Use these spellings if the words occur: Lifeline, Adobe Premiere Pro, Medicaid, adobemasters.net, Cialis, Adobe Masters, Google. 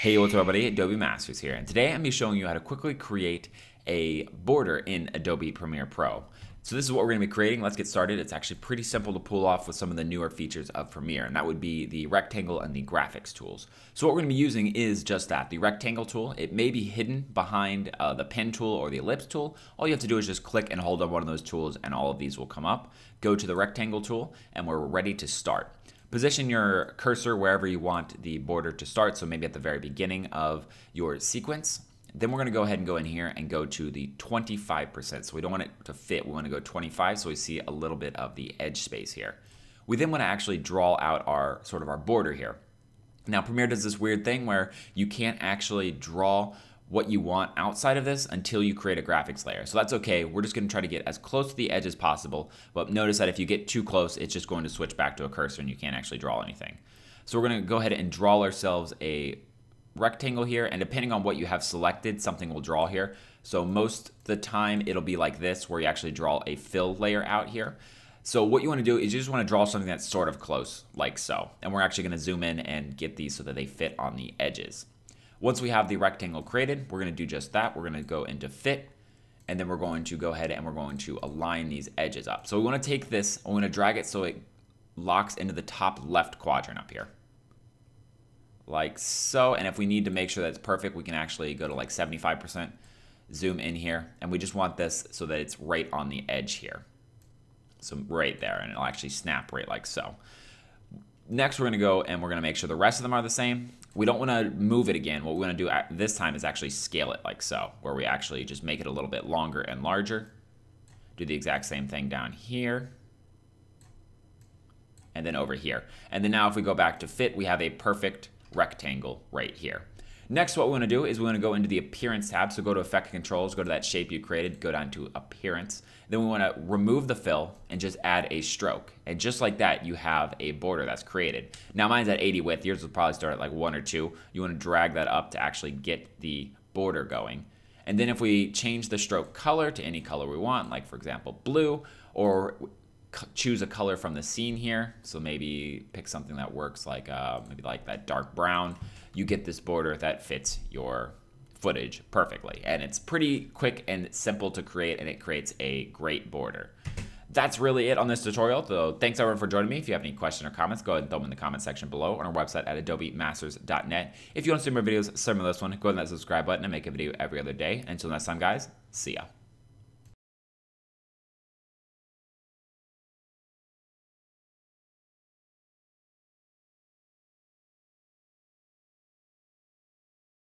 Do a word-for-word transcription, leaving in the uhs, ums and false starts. Hey, what's up everybody, Adobe Masters here, and today I'm going to be showing you how to quickly create a border in Adobe Premiere Pro. So this is what we're going to be creating. Let's get started. It's actually pretty simple to pull off with some of the newer features of Premiere, and that would be the rectangle and the graphics tools. So what we're going to be using is just that, the rectangle tool. It may be hidden behind uh, the pen tool or the ellipse tool. All you have to do is just click and hold on one of those tools and all of these will come up. Go to the rectangle tool and we're ready to start. Position your cursor wherever you want the border to start, so maybe at the very beginning of your sequence. Then we're going to go ahead and go in here and go to the twenty-five percent. So we don't want it to fit, we want to go twenty-five, so we see a little bit of the edge space here. We then want to actually draw out our sort of our border here. Now Premiere does this weird thing where you can't actually draw what you want outside of this until you create a graphics layer. So that's okay. We're just gonna try to get as close to the edge as possible, but notice that if you get too close, it's just going to switch back to a cursor and you can't actually draw anything. So we're gonna go ahead and draw ourselves a rectangle here, and depending on what you have selected, something will draw here. So most of the time it'll be like this where you actually draw a fill layer out here. So what you wanna do is you just wanna draw something that's sort of close, like so. And we're actually gonna zoom in and get these so that they fit on the edges. Once we have the rectangle created, we're going to do just that. We're going to go into fit, and then we're going to go ahead and we're going to align these edges up. So we want to take this, I'm going to drag it so it locks into the top left quadrant up here. Like so, and if we need to make sure that it's perfect, we can actually go to like seventy-five percent, zoom in here, and we just want this so that it's right on the edge here. So right there, and it'll actually snap right like so. Next, we're going to go and we're going to make sure the rest of them are the same. We don't want to move it again. What we want to do this time is actually scale it like so, where we actually just make it a little bit longer and larger. Do the exact same thing down here. And then over here. And then now if we go back to fit, we have a perfect rectangle right here. Next, what we want to do is we want to go into the Appearance tab. So go to Effect Controls, go to that shape you created, go down to Appearance. Then we want to remove the fill and just add a stroke. And just like that, you have a border that's created. Now mine's at eighty width. Yours will probably start at like one or two. You want to drag that up to actually get the border going. And then if we change the stroke color to any color we want, like for example, blue, or choose a color from the scene here. So maybe pick something that works like uh, maybe like that dark brown. You get this border that fits your footage perfectly. And it's pretty quick and simple to create, and it creates a great border. That's really it on this tutorial. So thanks everyone for joining me. If you have any questions or comments, go ahead and throw them in the comment section below on our website at adobe masters dot net. If you want to see more videos similar to this one, go ahead and that subscribe button. I make a video every other day. Until next time, guys, see ya.